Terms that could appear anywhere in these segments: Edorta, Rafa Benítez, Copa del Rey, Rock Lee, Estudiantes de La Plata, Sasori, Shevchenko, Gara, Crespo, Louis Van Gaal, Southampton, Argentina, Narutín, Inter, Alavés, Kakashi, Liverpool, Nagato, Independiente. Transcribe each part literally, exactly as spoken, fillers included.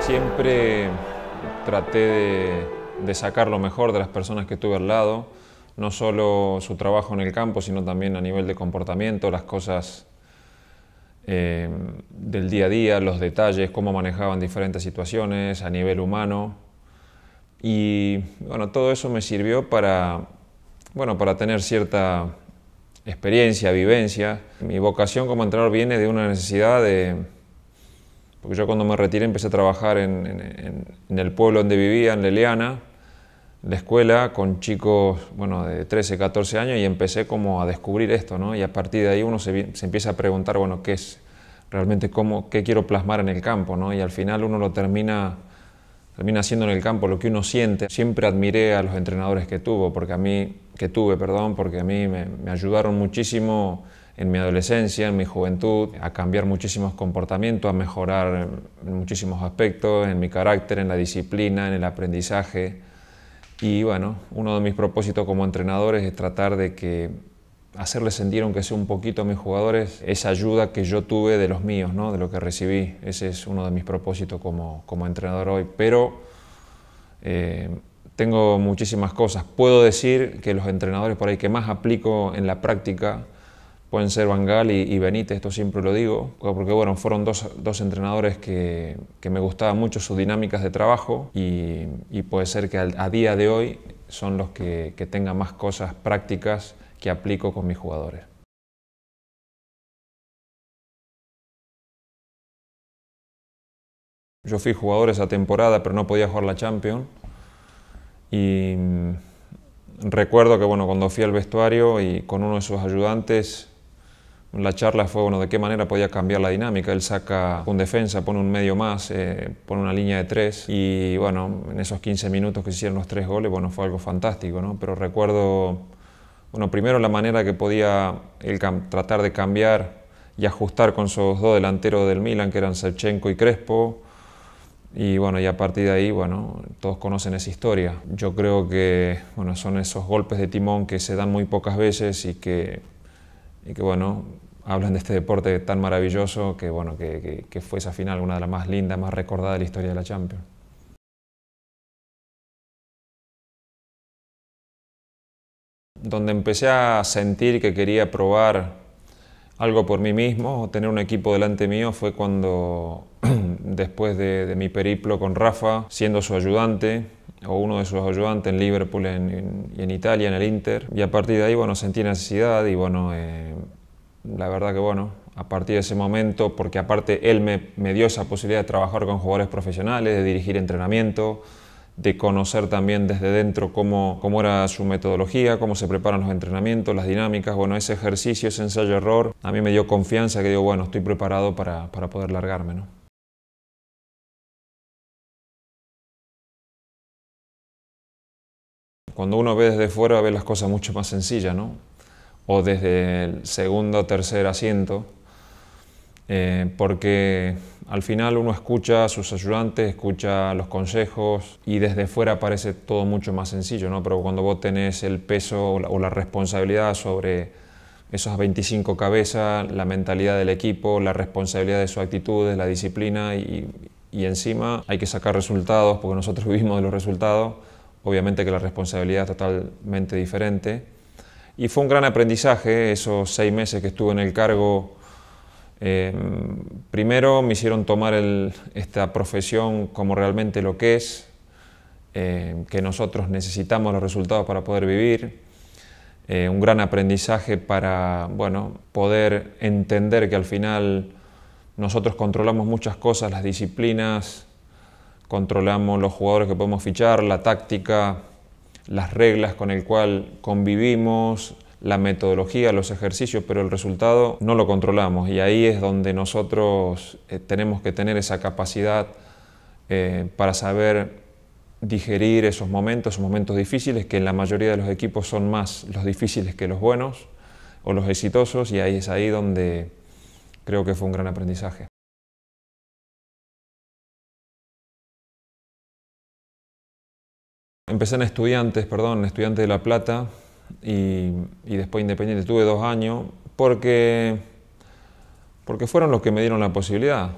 Siempre traté de, de sacar lo mejor de las personas que tuve al lado, no solo su trabajo en el campo, sino también a nivel de comportamiento, las cosas eh, del día a día, los detalles, cómo manejaban diferentes situaciones a nivel humano. Y bueno, todo eso me sirvió para, bueno, para tener cierta experiencia, vivencia. Mi vocación como entrenador viene de una necesidad de... Porque yo cuando me retiré empecé a trabajar en, en, en el pueblo donde vivía, en Leliana, en la escuela, con chicos bueno, de trece, catorce años, y empecé como a descubrir esto, ¿no? Y a partir de ahí uno se, se empieza a preguntar, bueno, ¿qué es realmente, cómo, qué quiero plasmar en el campo, ¿no? Y al final uno lo termina, termina haciendo en el campo lo que uno siente. Siempre admiré a los entrenadores que, tuvo, porque a mí, que tuve, perdón, porque a mí me, me ayudaron muchísimo en mi adolescencia, en mi juventud, a cambiar muchísimos comportamientos, a mejorar en muchísimos aspectos, en mi carácter, en la disciplina, en el aprendizaje. Y bueno, uno de mis propósitos como entrenador es tratar de que hacerles sentir, aunque sea un poquito a mis jugadores, esa ayuda que yo tuve de los míos, ¿no? De lo que recibí. Ese es uno de mis propósitos como, como entrenador hoy. Pero eh, tengo muchísimas cosas. Puedo decir que los entrenadores por ahí que más aplico en la práctica pueden ser Van Gaal y, y Benítez, esto siempre lo digo, porque bueno, fueron dos, dos entrenadores que, que me gustaban mucho sus dinámicas de trabajo y, y puede ser que a, a día de hoy son los que, que tengan más cosas prácticas que aplico con mis jugadores. Yo fui jugador esa temporada, pero no podía jugar la Champions y recuerdo que bueno, cuando fui al vestuario y con uno de sus ayudantes, la charla fue, bueno, de qué manera podía cambiar la dinámica. Él saca un defensa, pone un medio más, eh, pone una línea de tres. Y bueno, en esos quince minutos que hicieron los tres goles, bueno, fue algo fantástico, ¿no? Pero recuerdo, bueno, primero la manera que podía él tratar de cambiar y ajustar con sus dos delanteros del Milan, que eran Shevchenko y Crespo. Y bueno, y a partir de ahí, bueno, todos conocen esa historia. Yo creo que, bueno, son esos golpes de timón que se dan muy pocas veces y que, y que bueno, hablan de este deporte tan maravilloso que, bueno, que, que, que fue esa final, una de las más lindas, más recordadas de la historia de la Champions. Donde empecé a sentir que quería probar algo por mí mismo, tener un equipo delante mío, fue cuando, después de, de mi periplo con Rafa, siendo su ayudante o uno de sus ayudantes en Liverpool y en, en, en Italia, en el Inter. Y a partir de ahí, bueno, sentí necesidad y bueno, eh, la verdad que bueno, a partir de ese momento, porque aparte él me, me dio esa posibilidad de trabajar con jugadores profesionales, de dirigir entrenamiento, de conocer también desde dentro cómo, cómo era su metodología, cómo se preparan los entrenamientos, las dinámicas. Bueno, ese ejercicio, ese ensayo-error, a mí me dio confianza que digo, bueno, estoy preparado para, para poder largarme, ¿no? Cuando uno ve desde fuera, ve las cosas mucho más sencillas, ¿no? O desde el segundo o tercer asiento, eh, porque al final uno escucha a sus ayudantes, escucha los consejos y desde fuera parece todo mucho más sencillo, ¿no? Pero cuando vos tenés el peso o la, o la responsabilidad sobre esas veinticinco cabezas, la mentalidad del equipo, la responsabilidad de sus actitudes, la disciplina y, y encima hay que sacar resultados porque nosotros vivimos de los resultados, obviamente que la responsabilidad es totalmente diferente. Y fue un gran aprendizaje esos seis meses que estuve en el cargo. Eh, primero me hicieron tomar el, esta profesión como realmente lo que es, eh, que nosotros necesitamos los resultados para poder vivir, eh, un gran aprendizaje para bueno, poder entender que al final nosotros controlamos muchas cosas, las disciplinas, controlamos los jugadores que podemos fichar, la táctica, las reglas con el cual convivimos, la metodología, los ejercicios, pero el resultado no lo controlamos y ahí es donde nosotros eh, tenemos que tener esa capacidad eh, para saber digerir esos momentos, esos momentos difíciles que en la mayoría de los equipos son más los difíciles que los buenos o los exitosos y ahí es ahí donde creo que fue un gran aprendizaje. Empecé en Estudiantes, perdón, en Estudiantes de La Plata y, y después Independiente. Tuve dos años porque, porque fueron los que me dieron la posibilidad.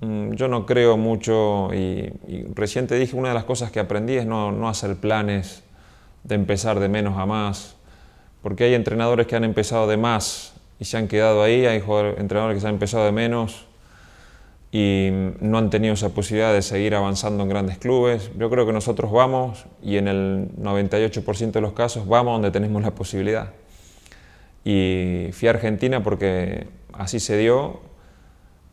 Yo no creo mucho y, y recién te dije, una de las cosas que aprendí es no, no hacer planes de empezar de menos a más, porque hay entrenadores que han empezado de más y se han quedado ahí, hay entrenadores que se han empezado de menos y no han tenido esa posibilidad de seguir avanzando en grandes clubes. Yo creo que nosotros vamos, y en el noventa y ocho por ciento de los casos, vamos donde tenemos la posibilidad. Y fui a Argentina porque así se dio,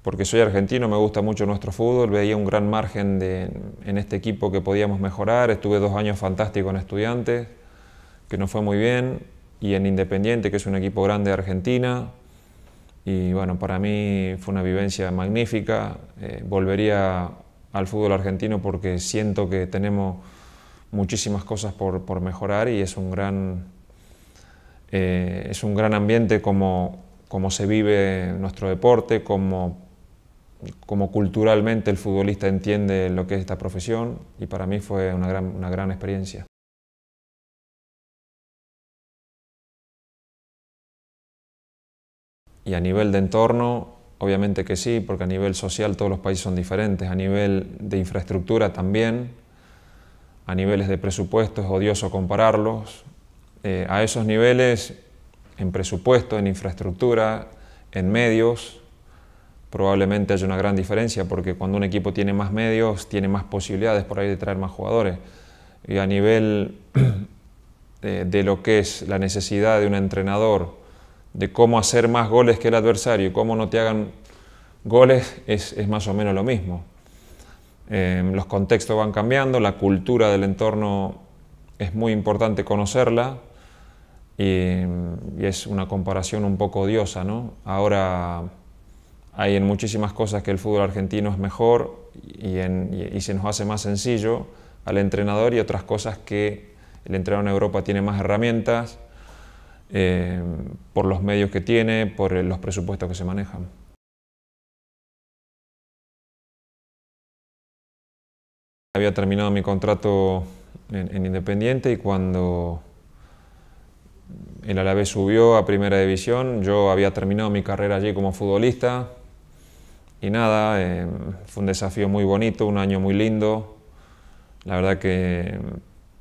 porque soy argentino, me gusta mucho nuestro fútbol, veía un gran margen de, en este equipo que podíamos mejorar. Estuve dos años fantásticos en Estudiantes, que nos fue muy bien, y en Independiente, que es un equipo grande de Argentina. Y bueno, para mí fue una vivencia magnífica. Eh, volvería al fútbol argentino porque siento que tenemos muchísimas cosas por, por mejorar y es un gran, eh, es un gran ambiente como, como se vive nuestro deporte, como como culturalmente el futbolista entiende lo que es esta profesión, y para mí fue una gran, una gran experiencia. Y a nivel de entorno, obviamente que sí, porque a nivel social todos los países son diferentes, a nivel de infraestructura también, a niveles de presupuesto es odioso compararlos. Eh, a esos niveles, en presupuesto, en infraestructura, en medios, probablemente haya una gran diferencia, porque cuando un equipo tiene más medios, tiene más posibilidades por ahí de traer más jugadores. Y a nivel de, de lo que es la necesidad de un entrenador, de cómo hacer más goles que el adversario y cómo no te hagan goles, es, es más o menos lo mismo. Eh, los contextos van cambiando, la cultura del entorno es muy importante conocerla, y, y es una comparación un poco odiosa, ¿no? Ahora hay en muchísimas cosas que el fútbol argentino es mejor y, en, y se nos hace más sencillo al entrenador, y otras cosas que el entrenador en Europa tiene más herramientas, eh, por los medios que tiene, por los presupuestos que se manejan. Había terminado mi contrato en, en Independiente, y cuando el Alavés subió a Primera División, yo había terminado mi carrera allí como futbolista, y nada, eh, fue un desafío muy bonito, un año muy lindo. La verdad que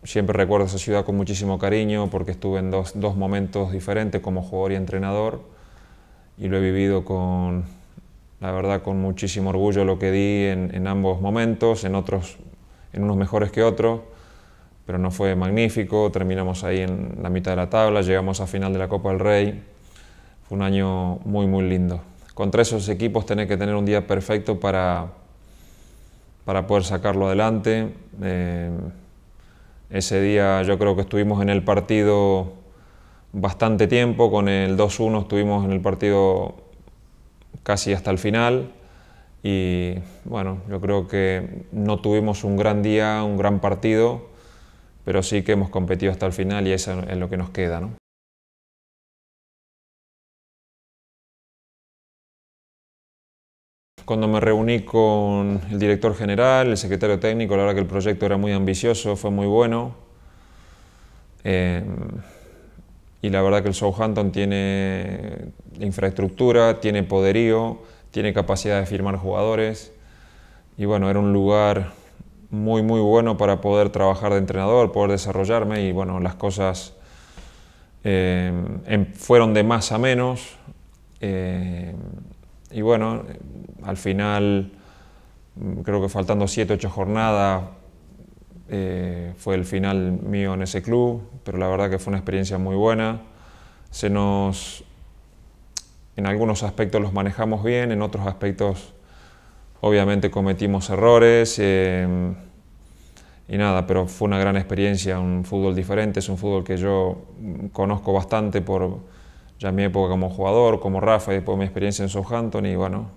siempre recuerdo esa ciudad con muchísimo cariño, porque estuve en dos, dos momentos diferentes como jugador y entrenador, y lo he vivido con, la verdad, con muchísimo orgullo lo que di en, en ambos momentos, en, otros, en unos mejores que otros, pero no fue magnífico. Terminamos ahí en la mitad de la tabla, llegamos a final de la Copa del Rey. Fue un año muy, muy lindo. Contra esos equipos tenés que tener un día perfecto para, para poder sacarlo adelante. Eh, Ese día yo creo que estuvimos en el partido bastante tiempo, con el dos uno estuvimos en el partido casi hasta el final, y bueno, yo creo que no tuvimos un gran día, un gran partido, pero sí que hemos competido hasta el final, y eso es lo que nos queda, ¿no? Cuando me reuní con el director general, el secretario técnico, la verdad que el proyecto era muy ambicioso, fue muy bueno. Eh, y la verdad que el Southampton tiene infraestructura, tiene poderío, tiene capacidad de firmar jugadores. Y bueno, era un lugar muy, muy bueno para poder trabajar de entrenador, poder desarrollarme. Y bueno, las cosas eh, fueron de más a menos. Eh, Y bueno, al final, creo que faltando siete, ocho jornadas, eh, fue el final mío en ese club, pero la verdad que fue una experiencia muy buena. Se nos, en algunos aspectos los manejamos bien, en otros aspectos obviamente cometimos errores, eh, y nada, pero fue una gran experiencia, un fútbol diferente, es un fútbol que yo conozco bastante por ya mi época como jugador, como Rafa, y después mi experiencia en Southampton. Y bueno,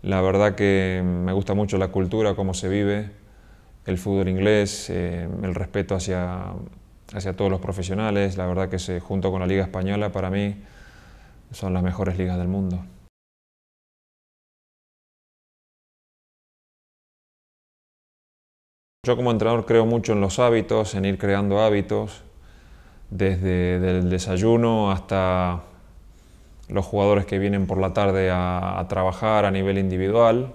la verdad que me gusta mucho la cultura, cómo se vive el fútbol inglés, eh, el respeto hacia, hacia todos los profesionales. La verdad que se, junto con la Liga Española, para mí son las mejores ligas del mundo. Yo como entrenador creo mucho en los hábitos, en ir creando hábitos, desde el desayuno hasta los jugadores que vienen por la tarde a, a trabajar a nivel individual.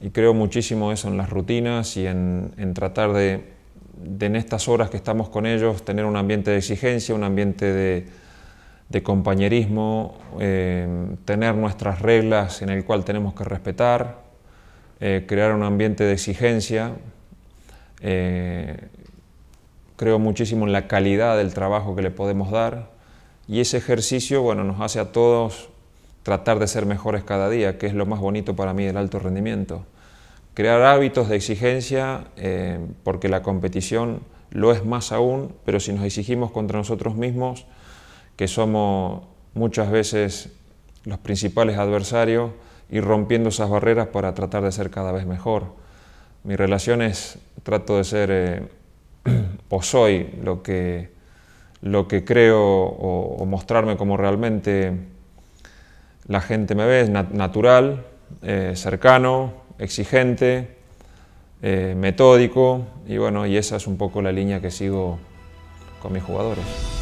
Y creo muchísimo eso en las rutinas y en, en tratar de, de, en estas horas que estamos con ellos, tener un ambiente de exigencia, un ambiente de, de compañerismo, eh, tener nuestras reglas en el cual tenemos que respetar, eh, crear un ambiente de exigencia. Eh, creo muchísimo en la calidad del trabajo que le podemos dar. Y ese ejercicio, bueno, nos hace a todos tratar de ser mejores cada día, que es lo más bonito para mí del alto rendimiento. Crear hábitos de exigencia, eh, porque la competición lo es más aún, pero si nos exigimos contra nosotros mismos, que somos muchas veces los principales adversarios, ir rompiendo esas barreras para tratar de ser cada vez mejor. Mi relación es, trato de ser, eh, o soy lo que... lo que creo o, o mostrarme como realmente la gente me ve, es nat natural, eh, cercano, exigente, eh, metódico, y bueno, y esa es un poco la línea que sigo con mis jugadores.